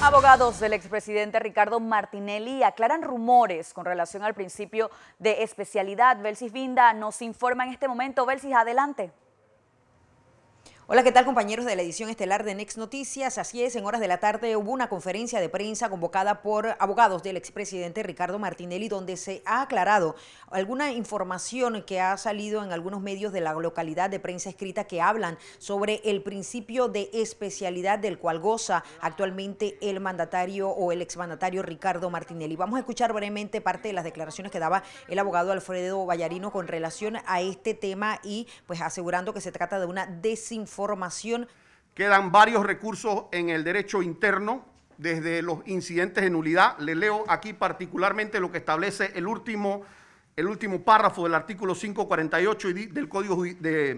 Abogados del expresidente Ricardo Martinelli aclaran rumores con relación al principio de especialidad. Belsis Binda nos informa en este momento. Belsis, adelante. Hola, ¿qué tal, compañeros de la edición estelar de Next Noticias? Así es, en horas de la tarde hubo una conferencia de prensa convocada por abogados del expresidente Ricardo Martinelli, donde se ha aclarado alguna información que ha salido en algunos medios de la localidad de prensa escrita que hablan sobre el principio de especialidad del cual goza actualmente el mandatario o el exmandatario Ricardo Martinelli. Vamos a escuchar brevemente parte de las declaraciones que daba el abogado Alfredo Vallarino con relación a este tema y pues asegurando que se trata de una desinformación. Quedan varios recursos en el derecho interno, desde los incidentes de nulidad. Le leo aquí particularmente lo que establece el último párrafo del artículo 548 del Código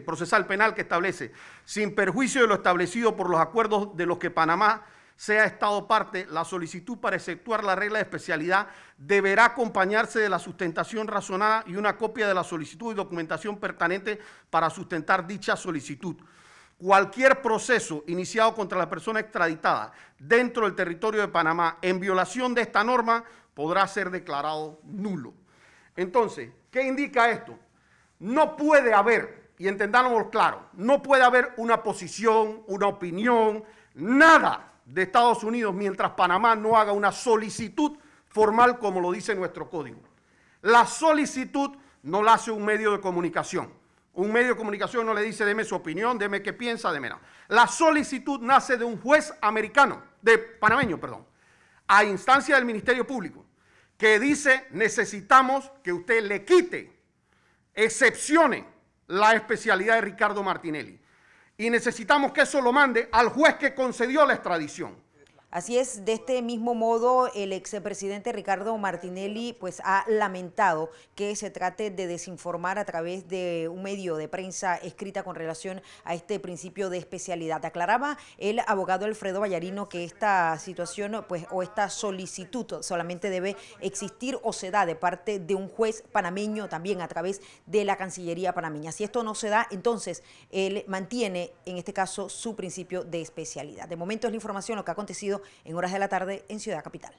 Procesal Penal, que establece: sin perjuicio de lo establecido por los acuerdos de los que Panamá sea estado parte, la solicitud para exceptuar la regla de especialidad deberá acompañarse de la sustentación razonada y una copia de la solicitud y documentación pertinente para sustentar dicha solicitud. Cualquier proceso iniciado contra la persona extraditada dentro del territorio de Panamá en violación de esta norma podrá ser declarado nulo. Entonces, ¿qué indica esto? No puede haber, y entendámoslo claro, no puede haber una posición, una opinión, nada de Estados Unidos mientras Panamá no haga una solicitud formal como lo dice nuestro código. La solicitud no la hace un medio de comunicación. Un medio de comunicación no le dice, deme su opinión, deme qué piensa, deme nada. La solicitud nace de un juez panameño, a instancia del Ministerio Público, que dice, necesitamos que usted le quite, excepcione la especialidad de Ricardo Martinelli. Y necesitamos que eso lo mande al juez que concedió la extradición. Así es, de este mismo modo, el expresidente Ricardo Martinelli pues ha lamentado que se trate de desinformar a través de un medio de prensa escrita con relación a este principio de especialidad. Aclaraba el abogado Alfredo Vallarino que esta situación pues o esta solicitud solamente debe existir o se da de parte de un juez panameño también a través de la Cancillería panameña. Si esto no se da, entonces él mantiene en este caso su principio de especialidad. De momento es la información, lo que ha acontecido en horas de la tarde en Ciudad Capital.